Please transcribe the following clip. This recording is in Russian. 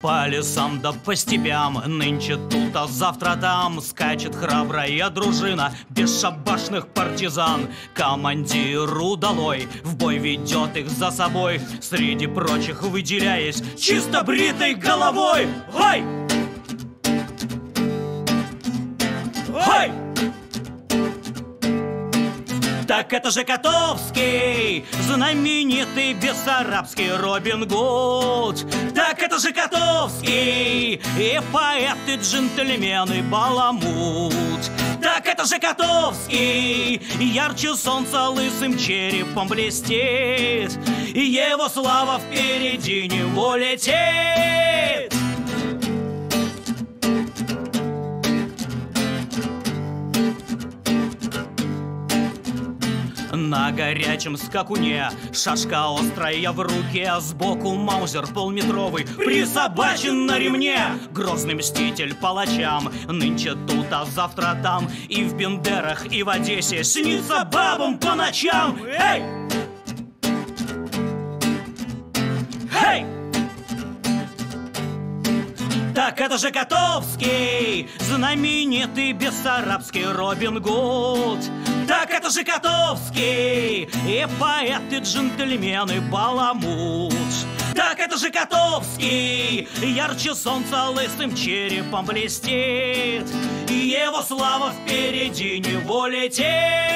По лесам да по степям, нынче тут, а завтра там, скачет храбрая дружина бесшабашных партизан. Командиру долой, в бой ведет их за собой, среди прочих выделяясь чисто бритой головой. Ой! Ой! Так это же Котовский, знаменитый бессарабский Робин Гуд. Так это же Котовский, и поэт, и джентльмен, и баламут. Так это же Котовский, ярче солнца лысым черепом блестит, и его слава впереди него летит. На горячем скакуне шашка острая в руке, сбоку маузер полметровый присобачен на ремне. Грозный мститель палачам, нынче тут, а завтра там, и в Бендерах, и в Одессе снится бабам по ночам. Эй! Эй! Так это же Котовский, знаменитый бессарабский Робин Гуд. Так это же Котовский, и поэт, и джентльмен, и баламут. Так это же Котовский, ярче солнца лысым черепом блестит, и его слава впереди него летит.